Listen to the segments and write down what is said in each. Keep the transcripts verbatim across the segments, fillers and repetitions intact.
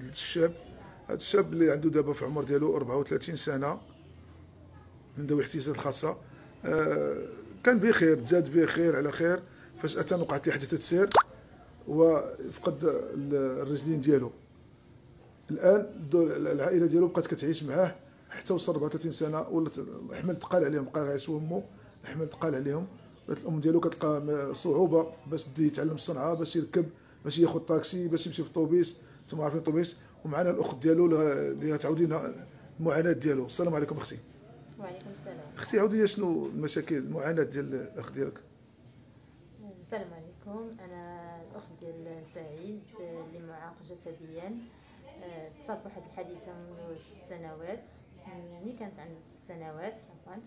الشاب هذا الشاب اللي عنده دابا في عمر ديالو أربعة وثلاثين سنه من ذوي الاحتياجات الخاصه، آه كان بخير، تزاد بخير على خير. فجاه وقعت له حادثه سير وفقد الرجلين ديالو. الان العائله ديالو بقات كتعيش معاه حتى وصل أربعة وثلاثين سنه، ولات الحمل تقال عليهم، بقى عايش هو وامو، الحمل تقال عليهم. ولات الام ديالو كتلقى صعوبه باش يتعلم الصنعه، باش يركب، باش ياخذ طاكسي، باش يمشي في الطوبيس، انتم عارفين الطوبيس. ومعنا الاخت ديالو اللي تعاودي لنا المعاناه ديالو. السلام عليكم اختي. وعليكم السلام اختي. عاودي لي شنو المشاكل المعاناه ديال الاخ ديالك؟ السلام عليكم. انا الاخت ديال سعيد اللي معاق جسديا، تصاب بواحد الحادثه منذ سنوات، ملي كانت عندها سنوات عفوا.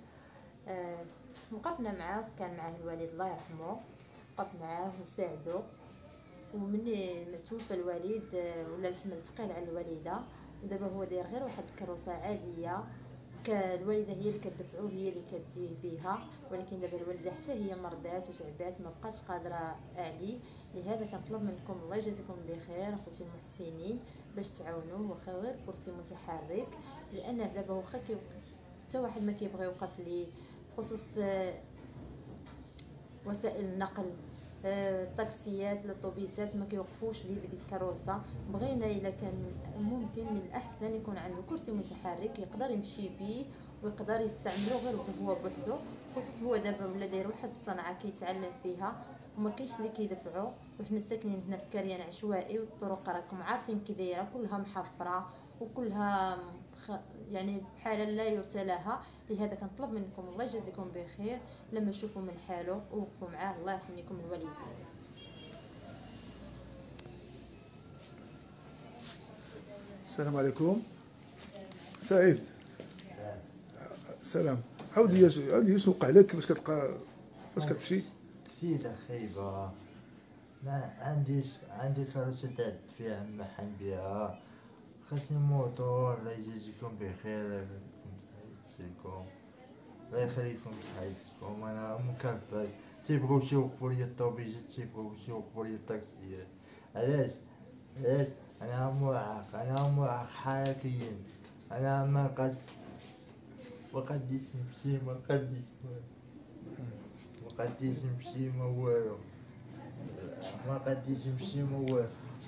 وقفنا معاه، كان معاه الوالد الله يرحمه، وقف معاه وساعده. وملي توفى الوالد ولا الحمل ثقيل على الوالده، ودابا هو داير غير واحد الكروسه عاديه، الوالده هي اللي كتدفعو، هي اللي كديه بها. ولكن دابا الوالده حتى هي مرضات وتعبات، ما بقاتش قادره عليه. لهذا كنطلب منكم الله يجازيكم بخير اخوتي المحسنين باش تعاونوه، واخا غير كرسي متحرك، لان دابا واخا كيوقف حتى واحد ما كيبغي يوقف ليه، بخصوص وسائل النقل، الطاكسيات الطوبيسات ما كيوقفوش ليه بديك الكروسه. بغينا الا كان ممكن من الاحسن يكون عنده كرسي متحرك يقدر يمشي به ويقدر يستعملو غير هو بوحدو، خصوص هو دابا ولا داير واحد الصنعه كيتعلم فيها وما كاينش اللي كيدفعو. وحنا ساكنين هنا في كريان عشوائي، والطرق راكم عارفين كي دايره، كلها محفره وكلها يعني بحال لا يرثى لها. لهذا كنطلب منكم الله يجازيكم بخير، لما تشوفوا من حاله وقفوا معاه، الله يحمي لكم الوالدين. السلام عليكم سعيد. سلام. عاود لي عاود لي شنو وقع لك باش كتلقى باش كتمشي؟ سيده خايبه، ما عنديش عندي كروسه تعدت فيها نحن بها، خاصني موتور. الله يجازيكم بخير، الله يجازيكم، الله يخليكم صحيحكم. انا مكافئ، تيبغيو يوقفوا لي الطوبيسات، تيبغيو يوقفوا لي الطاكسيات. علاش؟ علاش؟ انا معاق، انا معاق حركيا، انا ما قد ما قديش نمشي، ما قديش ما قديش نمشي ما والو، ما قديش نمشي ما والو.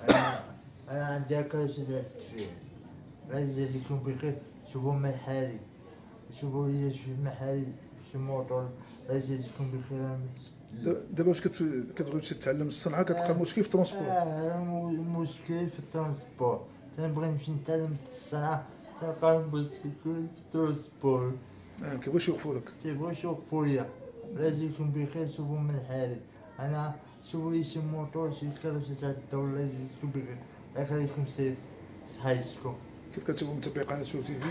انا أنا عندي كروسة تعبت فيها، الله يجازيكم بخير. شوفوا من حالي، شوفوا لي من حالي شي موطور، الله يجازيكم بخير. دابا باش كتبغي تمشي تتعلم الصنعة كتلقى مشكل في الترونسبور. آه المشكل في الترونسبور، تنبغي نمشي نتعلم الصنعة تلقى مشكل في الترونسبور. آه مكيبغيوش يوقفوا لك. مكيبغيوش يوقفوا ليا، الله يجازيكم بخير. شوفوا من حالي، أنا شوفوا لي شي موطور شي كروسة تعدى، الله يجازيكم بخير. الله يخليكم سيد صحيحكم. كيف كتشوفوا متابعي قناه سور تي في،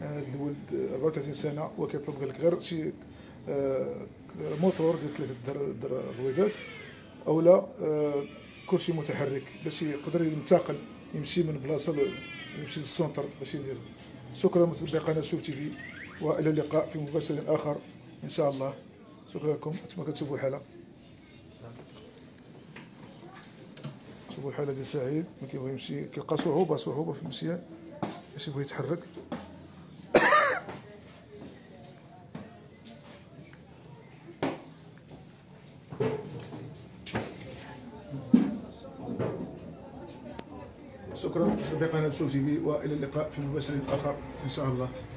هذا الولد أربعة وثلاثين سنه وكيطلب لك غير شي موتور ديال ثلاثه الرويدات اولا كرسي متحرك باش يقدر ينتقل، يمشي من بلاصه يمشي للسونتر باش يدير. شكرا متابعي قناه سور تي في، والى اللقاء في مباشر اخر ان شاء الله. شكرا لكم. انتم كتشوفوا الحاله، شوفوا الحاله ديال سعيد، ما كيبغي يمشي، كيلقى صعوبه صعوبه في المشي باش يبغي يتحرك. شكرا صديقنا سور تي في، والى اللقاء في مباشر اخر ان شاء الله.